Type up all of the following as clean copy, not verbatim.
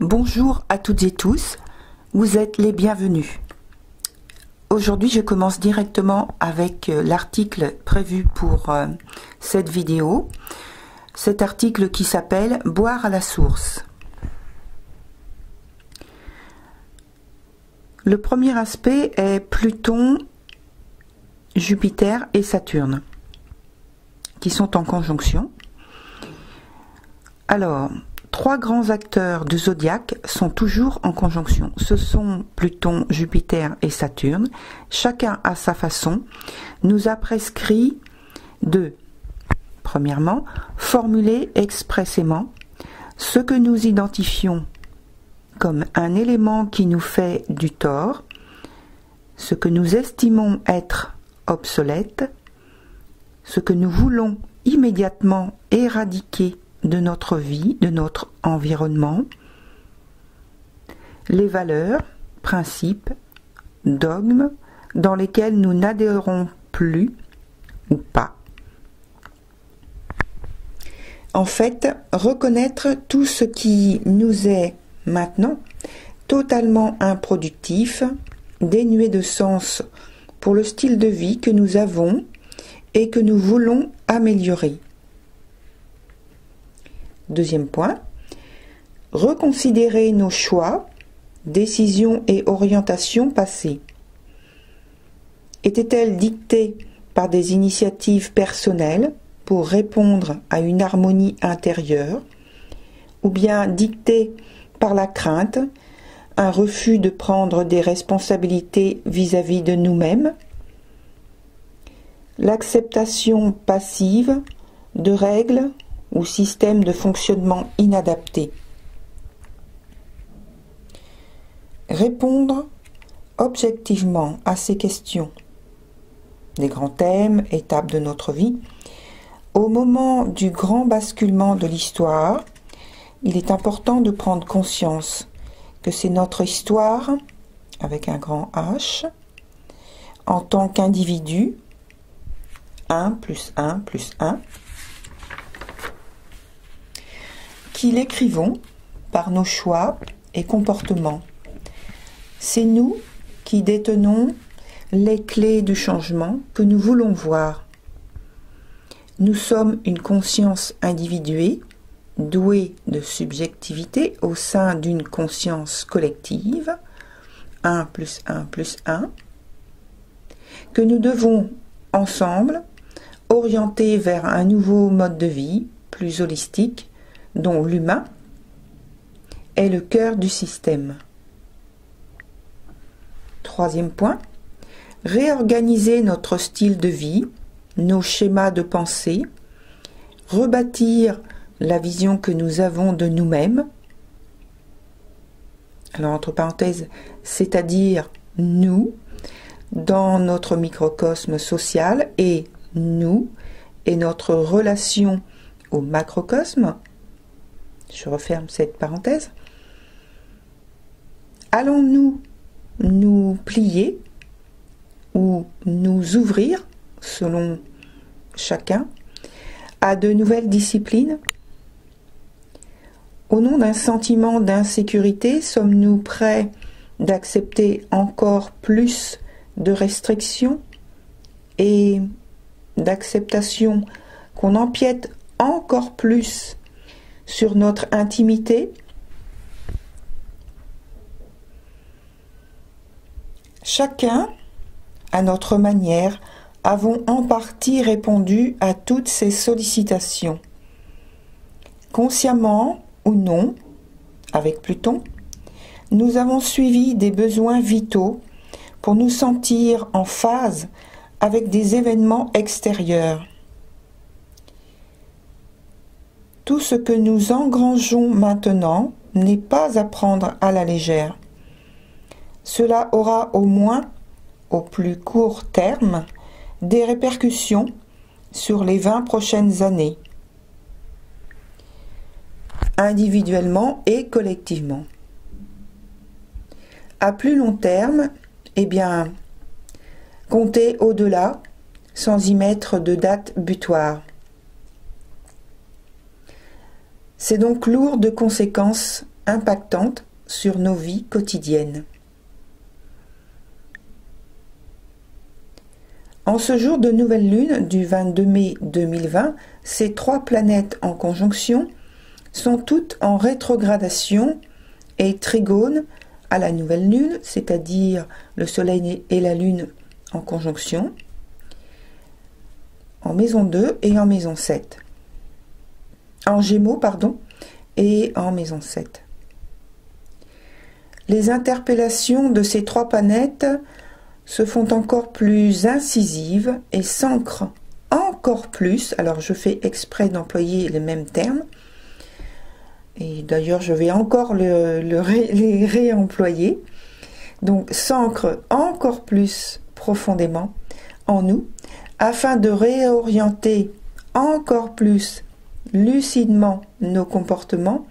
Bonjour à toutes et tous, vous êtes les bienvenus. Aujourd'hui, je commence directement avec l'article prévu pour cette vidéo. Cet article qui s'appelle « Boire à la source ». Le premier aspect est Pluton, Jupiter et Saturne, qui sont en conjonction. Alors, trois grands acteurs du zodiaque sont toujours en conjonction. Ce sont Pluton, Jupiter et Saturne. Chacun à sa façon nous a prescrit de, premièrement, formuler expressément ce que nous identifions comme un élément qui nous fait du tort, ce que nous estimons être obsolète, ce que nous voulons immédiatement éradiquer de notre vie, de notre environnement, les valeurs, principes, dogmes dans lesquels nous n'adhérons plus ou pas. En fait, reconnaître tout ce qui nous est maintenant totalement improductif, dénué de sens pour le style de vie que nous avons et que nous voulons améliorer. Deuxième point, reconsidérer nos choix, décisions et orientations passées. Étaient-elles dictées par des initiatives personnelles pour répondre à une harmonie intérieure, ou bien dictées par la crainte, un refus de prendre des responsabilités vis-à-vis de nous-mêmes, l'acceptation passive de règles ou systèmes de fonctionnement inadaptés. Répondre objectivement à ces questions, des grands thèmes, étapes de notre vie, au moment du grand basculement de l'histoire, il est important de prendre conscience que c'est notre histoire, avec un grand H, en tant qu'individu, 1 + 1 + 1, qui l'écrivons par nos choix et comportements. C'est nous qui détenons les clés du changement que nous voulons voir. Nous sommes une conscience individuée, douée de subjectivité au sein d'une conscience collective, 1 + 1 + 1, que nous devons ensemble orienter vers un nouveau mode de vie plus holistique, dont l'humain est le cœur du système. Troisième point, réorganiser notre style de vie, nos schémas de pensée, rebâtir la vision que nous avons de nous-mêmes, alors entre parenthèses, c'est-à-dire nous, dans notre microcosme social, et nous, et notre relation au macrocosme, je referme cette parenthèse. Allons-nous nous plier ou nous ouvrir, selon chacun, à de nouvelles disciplines? Au nom d'un sentiment d'insécurité, sommes-nous prêts d'accepter encore plus de restrictions et d'acceptation qu'on empiète encore plus sur notre intimité? Chacun, à notre manière, avons en partie répondu à toutes ces sollicitations. Consciemment ou non, avec Pluton, nous avons suivi des besoins vitaux pour nous sentir en phase avec des événements extérieurs. Tout ce que nous engrangeons maintenant n'est pas à prendre à la légère. Cela aura au moins, au plus court terme, des répercussions sur les 20 prochaines années, individuellement et collectivement. À plus long terme, eh bien, comptez au-delà sans y mettre de date butoir. C'est donc lourd de conséquences impactante sur nos vies quotidiennes. En ce jour de nouvelle lune du 22 mai 2020, ces trois planètes en conjonction sont toutes en rétrogradation et trigones à la nouvelle lune, c'est-à-dire le soleil et la lune en conjonction, en maison 2 et en maison 7. En gémeaux, pardon, et en maison 7. Les interpellations de ces trois planètes se font encore plus incisives et s'ancrent encore plus, alors je fais exprès d'employer les mêmes termes, et d'ailleurs je vais encore les réemployer, donc s'ancrent encore plus profondément en nous, afin de réorienter encore plus lucidement nos comportements,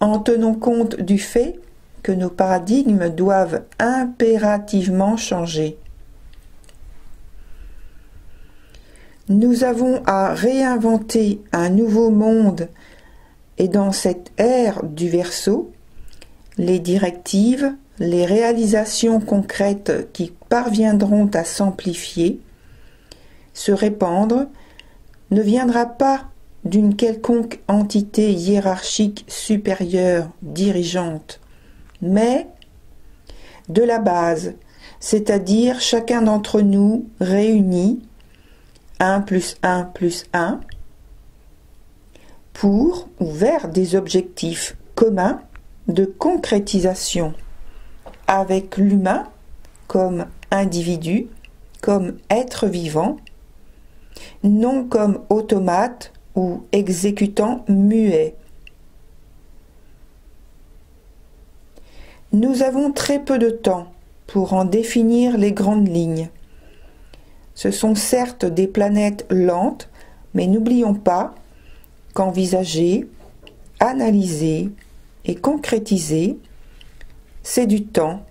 en tenant compte du fait que nos paradigmes doivent impérativement changer. Nous avons à réinventer un nouveau monde et dans cette ère du Verseau, les directives, les réalisations concrètes qui parviendront à s'amplifier, se répandre, ne viendra pas d'une quelconque entité hiérarchique supérieure dirigeante, mais de la base, c'est-à-dire chacun d'entre nous réunis, 1 plus 1 plus 1, pour ou vers des objectifs communs de concrétisation, avec l'humain comme individu, comme être vivant, non comme automate ou exécutant muet. Nous avons très peu de temps pour en définir les grandes lignes. Ce sont certes des planètes lentes, mais n'oublions pas qu'envisager, analyser et concrétiser, c'est du temps.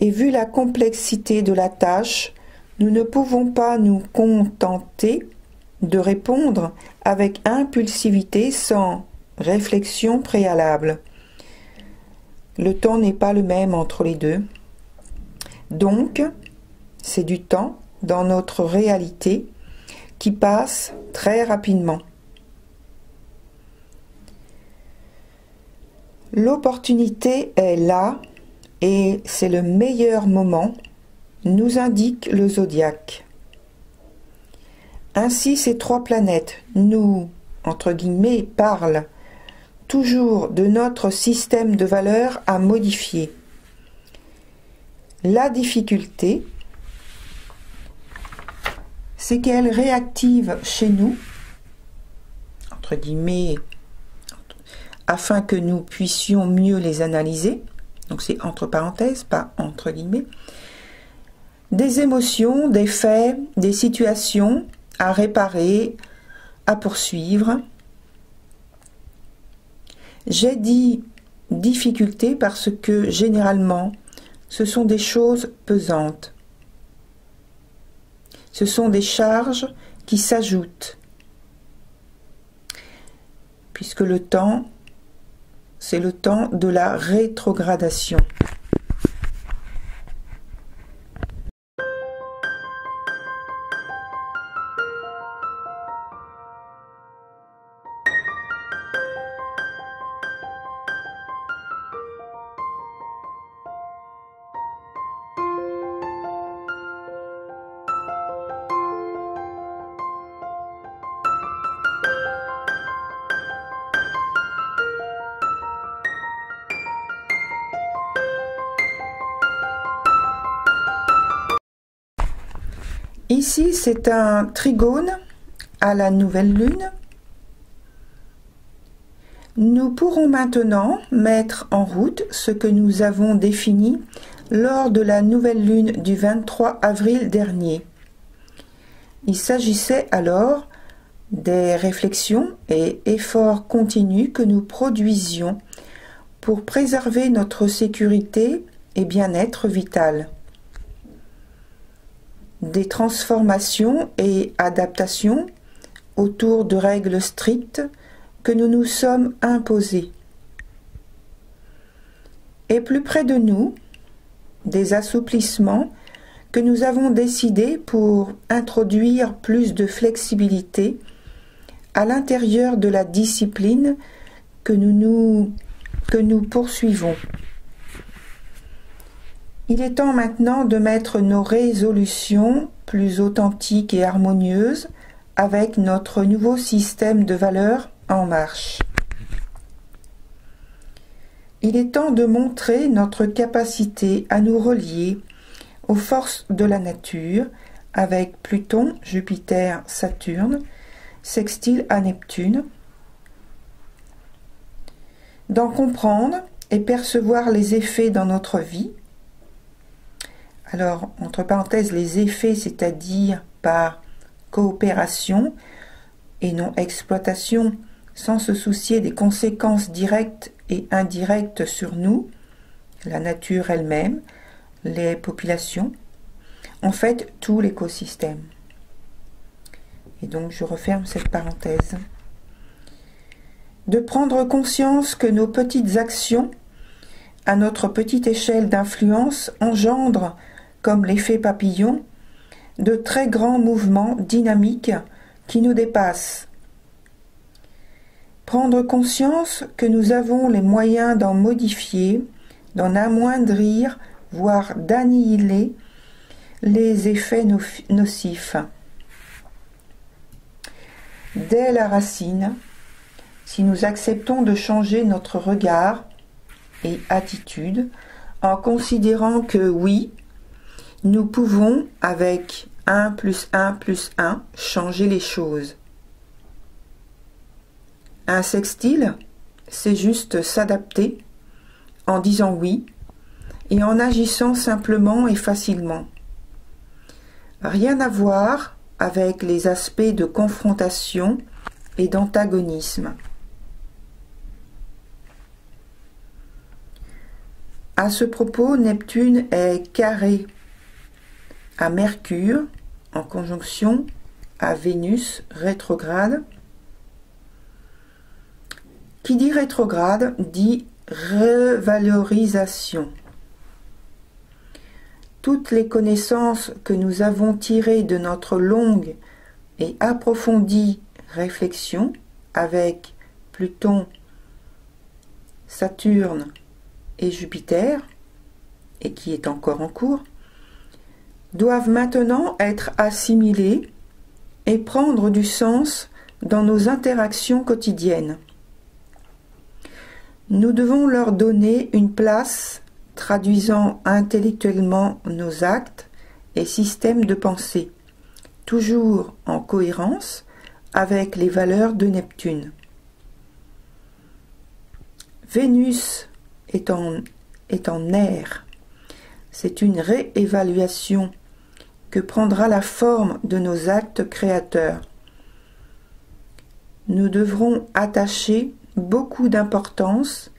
Et vu la complexité de la tâche, nous ne pouvons pas nous contenter de répondre avec impulsivité sans réflexion préalable. Le temps n'est pas le même entre les deux. Donc, c'est du temps dans notre réalité qui passe très rapidement. L'opportunité est là et c'est le meilleur moment, nous indique le zodiaque. Ainsi, ces trois planètes nous, entre guillemets, parlent toujours de notre système de valeurs à modifier. La difficulté, c'est qu'elle réactive chez nous, entre guillemets, afin que nous puissions mieux les analyser, donc c'est entre parenthèses, pas entre guillemets, des émotions, des faits, des situations à réparer, à poursuivre. J'ai dit difficulté parce que généralement, ce sont des choses pesantes. Ce sont des charges qui s'ajoutent. Puisque le temps, c'est le temps de la rétrogradation. Ici, c'est un trigone à la nouvelle lune. Nous pourrons maintenant mettre en route ce que nous avons défini lors de la nouvelle lune du 23 avril dernier. Il s'agissait alors des réflexions et efforts continus que nous produisions pour préserver notre sécurité et bien-être vital. Des transformations et adaptations autour de règles strictes que nous nous sommes imposées. et plus près de nous, des assouplissements que nous avons décidés pour introduire plus de flexibilité à l'intérieur de la discipline que nous poursuivons. Il est temps maintenant de mettre nos résolutions plus authentiques et harmonieuses avec notre nouveau système de valeurs en marche. Il est temps de montrer notre capacité à nous relier aux forces de la nature avec Pluton, Jupiter, Saturne, sextile à Neptune, d'en comprendre et percevoir les effets dans notre vie. Alors, entre parenthèses, les effets, c'est-à-dire par coopération et non exploitation, sans se soucier des conséquences directes et indirectes sur nous, la nature elle-même, les populations, en fait tout l'écosystème. Et donc je referme cette parenthèse. De prendre conscience que nos petites actions, à notre petite échelle d'influence, engendrent, comme l'effet papillon, de très grands mouvements dynamiques qui nous dépassent. Prendre conscience que nous avons les moyens d'en modifier, d'en amoindrir, voire d'annihiler les effets nocifs. Dès la racine, si nous acceptons de changer notre regard et attitude en considérant que oui, nous pouvons avec 1 + 1 + 1 changer les choses. Un sextile, c'est juste s'adapter en disant oui et en agissant simplement et facilement. Rien à voir avec les aspects de confrontation et d'antagonisme. À ce propos, Neptune est carré à Mercure en conjonction à Vénus rétrograde. Qui dit rétrograde dit revalorisation. Toutes les connaissances que nous avons tirées de notre longue et approfondie réflexion avec Pluton, Saturne et Jupiter, et qui est encore en cours, doivent maintenant être assimilées et prendre du sens dans nos interactions quotidiennes. Nous devons leur donner une place traduisant intellectuellement nos actes et systèmes de pensée, toujours en cohérence avec les valeurs de Neptune. Vénus est en air. C'est une réévaluation que prendra la forme de nos actes créateurs. Nous devrons attacher beaucoup d'importance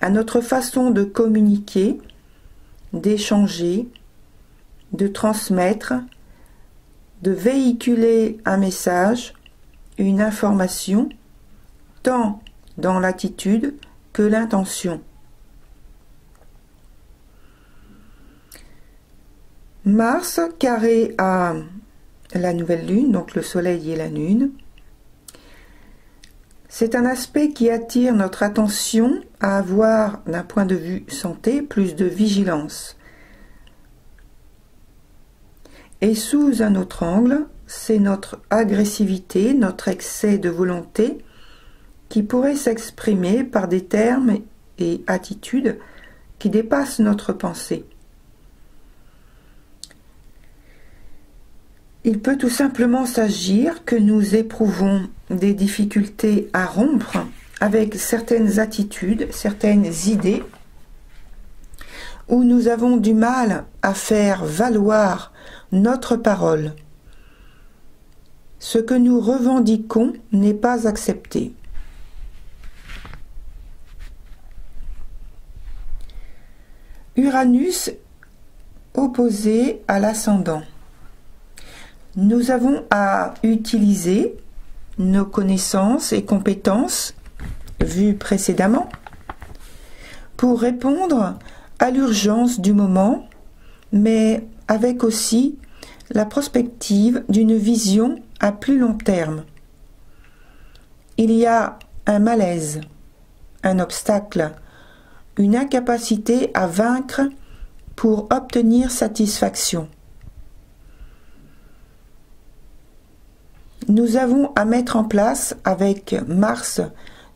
à notre façon de communiquer, d'échanger, de transmettre, de véhiculer un message, une information, tant dans l'attitude que l'intention. Mars, carré à la nouvelle lune, donc le soleil et la lune, c'est un aspect qui attire notre attention à avoir, d'un point de vue santé, plus de vigilance. Et sous un autre angle, c'est notre agressivité, notre excès de volonté, qui pourrait s'exprimer par des termes et attitudes qui dépassent notre pensée. Il peut tout simplement s'agir que nous éprouvons des difficultés à rompre avec certaines attitudes, certaines idées, où nous avons du mal à faire valoir notre parole. Ce que nous revendiquons n'est pas accepté. Uranus opposé à l'ascendant. Nous avons à utiliser nos connaissances et compétences vues précédemment pour répondre à l'urgence du moment, mais avec aussi la prospective d'une vision à plus long terme. Il y a un malaise, un obstacle, une incapacité à vaincre pour obtenir satisfaction. Nous avons à mettre en place avec Mars,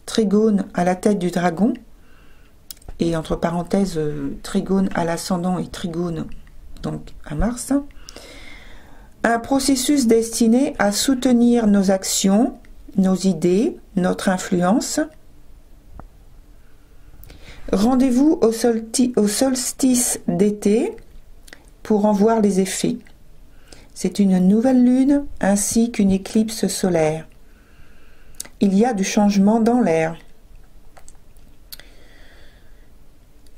trigone à la tête du dragon, et entre parenthèses trigone à l'ascendant et trigone donc à Mars, un processus destiné à soutenir nos actions, nos idées, notre influence. Rendez-vous au solstice d'été pour en voir les effets. C'est une nouvelle lune ainsi qu'une éclipse solaire. Il y a du changement dans l'air.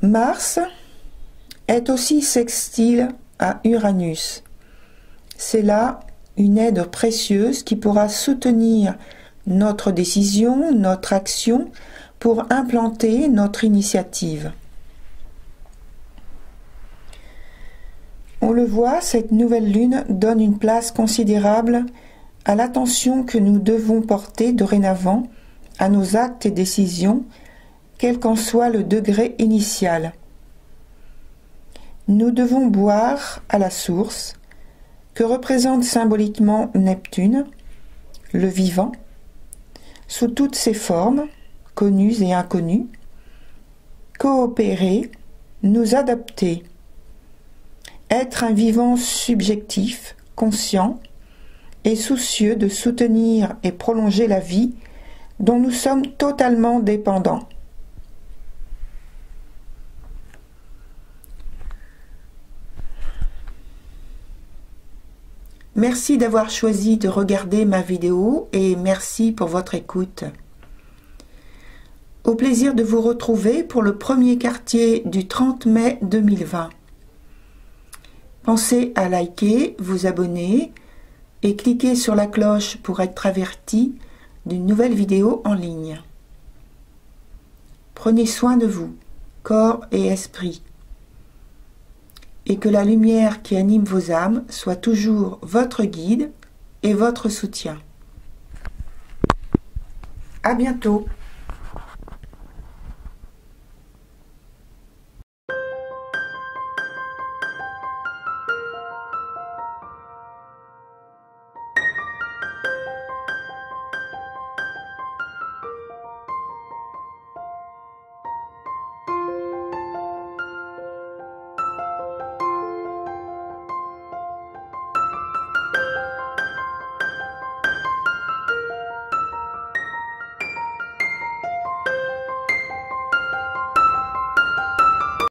Mars est aussi sextile à Uranus. C'est là une aide précieuse qui pourra soutenir notre décision, notre action pour implanter notre initiative. On le voit, cette nouvelle lune donne une place considérable à l'attention que nous devons porter dorénavant à nos actes et décisions, quel qu'en soit le degré initial. Nous devons boire à la source, que représente symboliquement Neptune, le vivant, sous toutes ses formes, connues et inconnues, coopérer, nous adapter, être un vivant subjectif, conscient et soucieux de soutenir et prolonger la vie dont nous sommes totalement dépendants. Merci d'avoir choisi de regarder ma vidéo et merci pour votre écoute. Au plaisir de vous retrouver pour le premier quartier du 30 mai 2020. Pensez à liker, vous abonner et cliquer sur la cloche pour être averti d'une nouvelle vidéo en ligne. Prenez soin de vous, corps et esprit, et que la lumière qui anime vos âmes soit toujours votre guide et votre soutien. À bientôt!